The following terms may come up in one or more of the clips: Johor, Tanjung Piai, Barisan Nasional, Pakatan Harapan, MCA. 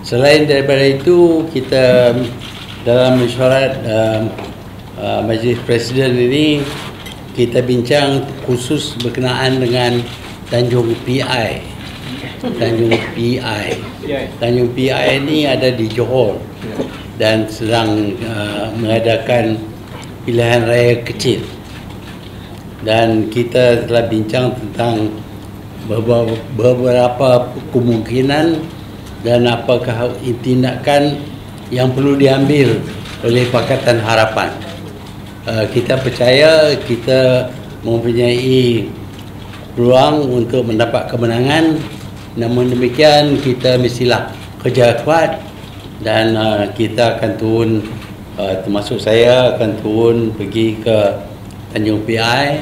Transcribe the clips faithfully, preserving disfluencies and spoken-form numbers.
Selain daripada itu, kita dalam mesyuarat uh, uh, Majlis Presiden ini, kita bincang khusus berkenaan dengan Tanjung Piai. Tanjung Piai. Tanjung Piai ini ada di Johor dan sedang uh, mengadakan pilihan raya kecil. Dan kita telah bincang tentang beberapa kemungkinan dan apakah tindakan yang perlu diambil oleh Pakatan Harapan. Uh, kita percaya kita mempunyai peluang untuk mendapat kemenangan, namun demikian kita mestilah kerja kuat dan uh, kita akan turun, uh, termasuk saya akan turun pergi ke Tanjung Piai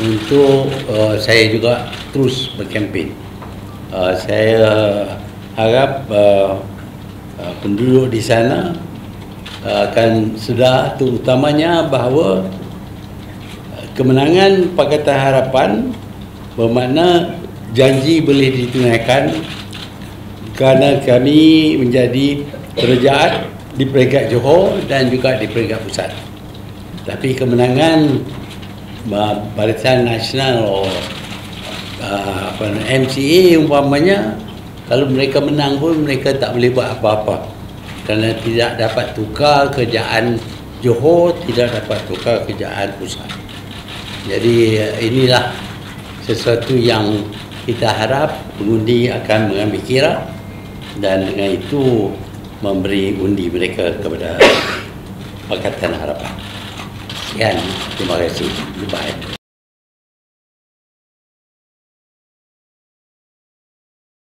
untuk uh, saya juga terus berkempen. Uh, saya harap uh, uh, penduduk di sana uh, akan sedar, terutamanya bahawa uh, kemenangan Pakatan Harapan bermakna janji boleh ditunaikan kerana kami menjadi terjahat di peringkat Johor dan juga di peringkat pusat. Tapi kemenangan uh, Barisan Nasional atau uh, M C A umpamanya, kalau mereka menang pun mereka tak boleh buat apa-apa kerana tidak dapat tukar kerjaan Johor, tidak dapat tukar kerjaan pusat. Jadi inilah sesuatu yang kita harap pengundi akan mengambil kira dan dengan itu memberi undi mereka kepada Pakatan Harapan. Sekian, terima kasih. Goodbye.